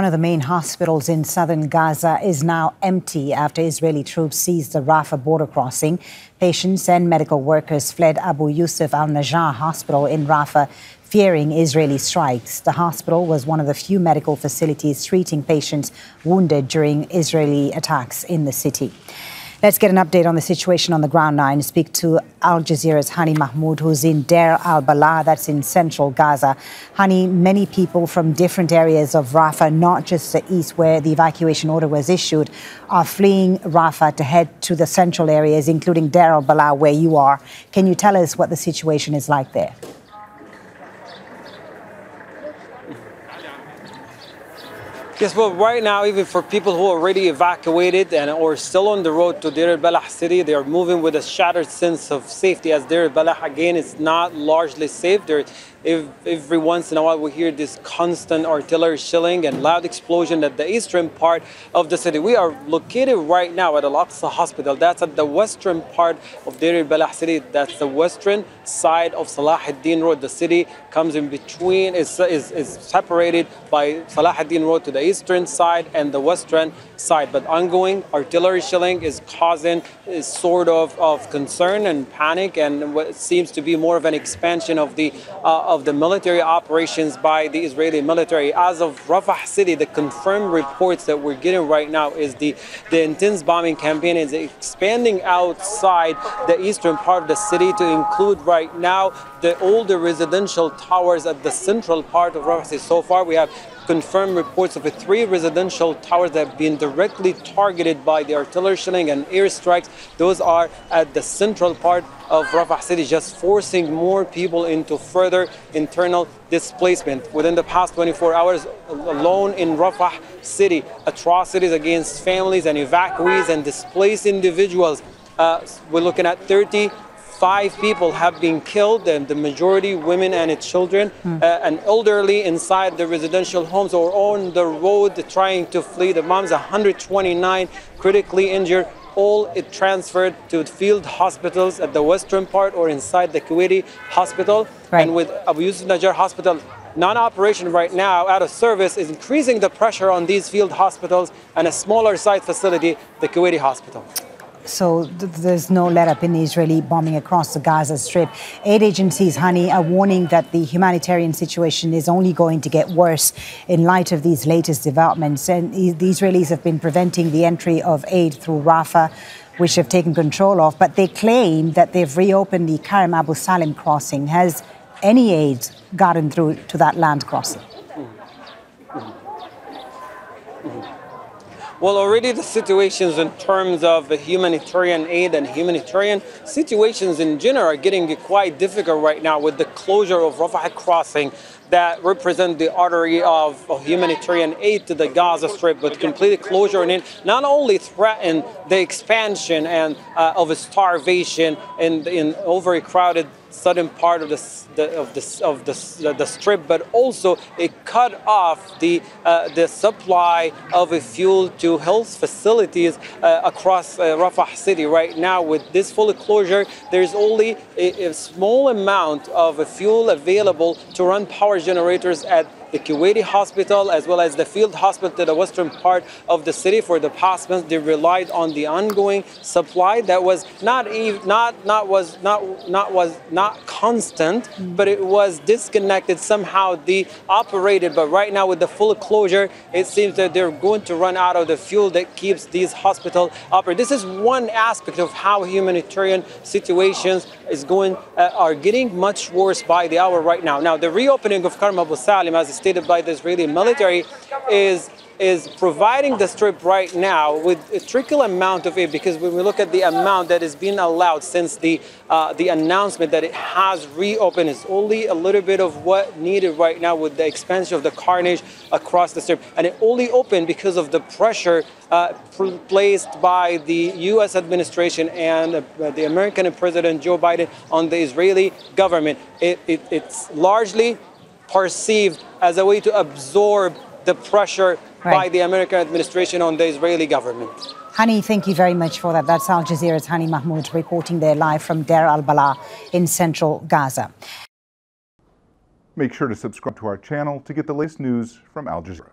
One of the main hospitals in southern Gaza is now empty after Israeli troops seized the Rafah border crossing. Patients and medical workers fled Abu Youssef al-Najjar Hospital in Rafah, fearing Israeli strikes. The hospital was one of the few medical facilities treating patients wounded during Israeli attacks in the city. Let's get an update on the situation on the ground now and speak to Al Jazeera's Hani Mahmoud, who's in Deir al-Balah, that's in central Gaza. Hani, many people from different areas of Rafah, not just the east where the evacuation order was issued, are fleeing Rafah to head to the central areas, including Deir al-Balah, where you are. Can you tell us what the situation is like there? Yes, but right now, even for people who already evacuated and or still on the road to Deir al-Balah city, they are moving with a shattered sense of safety, as Deir al-Balah, again, is not largely safe. Every once in a while, we hear this constant artillery shelling and loud explosion at the eastern part of the city. We are located right now at Al-Aqsa Hospital. That's at the western part of Deir al-Balah city. That's the western side of Salah al-Din Road. The city comes in between, is separated by Salah al-Din Road to the eastern side and the western side. But ongoing artillery shelling is causing a sort of concern and panic, and what seems to be more of an expansion of the military operations by the Israeli military. As of Rafah city, the confirmed reports that we're getting right now is the intense bombing campaign is expanding outside the eastern part of the city to include right now the older residential towers at the central part of Rafah city. So far, we have confirmed reports of 3 residential towers that have been directly targeted by the artillery shelling and airstrikes. Those are at the central part of Rafah city, just forcing more people into further internal displacement. Within the past 24 hours alone in Rafah city, atrocities against families and evacuees and displaced individuals. We're looking at 35 people have been killed, and the majority women and children and elderly inside the residential homes or on the road trying to flee. The moms, 129 critically injured, all transferred to field hospitals at the western part or inside the Kuwaiti hospital. Right. And with Abu Youssef al-Najjar Hospital non-operation right now, out of service, is increasing the pressure on these field hospitals and a smaller site facility, the Kuwaiti hospital. So there's no let-up in the Israeli bombing across the Gaza Strip. Aid agencies, Hani, are warning that the humanitarian situation is only going to get worse in light of these latest developments. And the Israelis have been preventing the entry of aid through Rafah, which they've taken control of. But they claim that they've reopened the Kerem Abu Salem crossing. Has any aid gotten through to that land crossing? Well, already the situations in terms of the humanitarian aid and humanitarian situations in general are getting quite difficult right now with the closure of Rafah crossing that represent the artery of humanitarian aid to the Gaza Strip, but complete closure in it not only threaten the expansion and of starvation and in overcrowded southern part of the Strip, but also it cut off the supply of fuel to health facilities across Rafah city. Right now, with this full closure, there's only a small amount of fuel available to run power generators at the Kuwaiti hospital as well as the field hospital to the western part of the city. For the past month, they relied on the ongoing supply that was not constant, but it was disconnected somehow, operated. But right now, with the full closure, it seems that they're going to run out of the fuel that keeps these hospitals operating. This is one aspect of how humanitarian situations are getting much worse by the hour right now. Now, the reopening of Kerem Abu Salem, as stated by the Israeli military, is providing the Strip right now with a trickle amount of aid, because when we look at the amount that is being allowed since the announcement that it has reopened, it's only a little bit of what needed right now with the expansion of the carnage across the Strip. And it only opened because of the pressure placed by the U.S. administration and the American President Joe Biden on the Israeli government. It's largely perceived as a way to absorb the pressure by the American administration on the Israeli government. Hani, thank you very much for that. That's Al Jazeera's Hani Mahmoud reporting there live from Deir al-Balah in central Gaza. Make sure to subscribe to our channel to get the latest news from Al Jazeera.